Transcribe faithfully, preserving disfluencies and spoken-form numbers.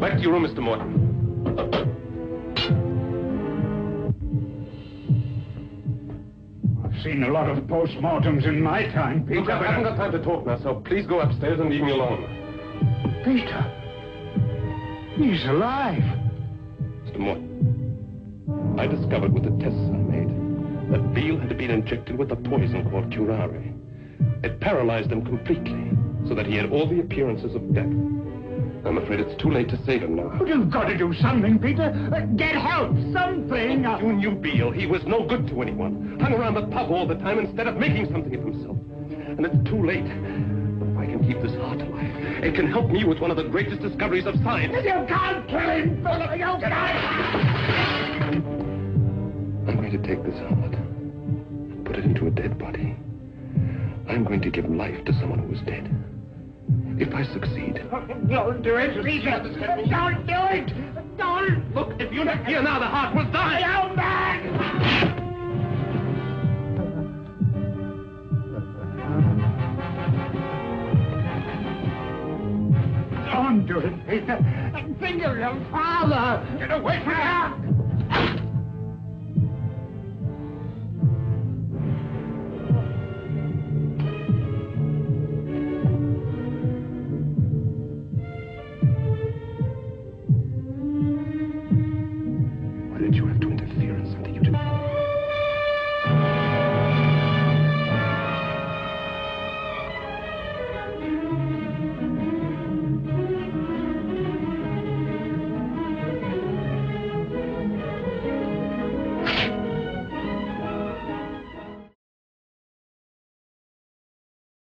Go back to your room, Mister Morton. I've seen a lot of post-mortems in my time, Peter. Look, I haven't got time to talk now, so please go upstairs and leave me alone. Peter, he's alive. Mister Morton, I discovered with the tests I made that Beale had been injected with a poison called curare. It paralyzed him completely, so that he had all the appearances of death. I'm afraid it's too late to save him now. But you've got to do something, Peter. Uh, get help, something. If you knew Beale, he was no good to anyone. Hung around the pub all the time instead of making something of himself. And it's too late. But if I can keep this heart alive, it can help me with one of the greatest discoveries of science. If you can't kill him, Philip, you can't. I'm going to take this helmet and put it into a dead body. I'm going to give life to someone who is dead. If I succeed... Oh, don't do it, Peter! Don't do it! Don't! Look, if you're not here now, the heart will die! Young man! Don't do it, Peter! Think of your father! Get away from me!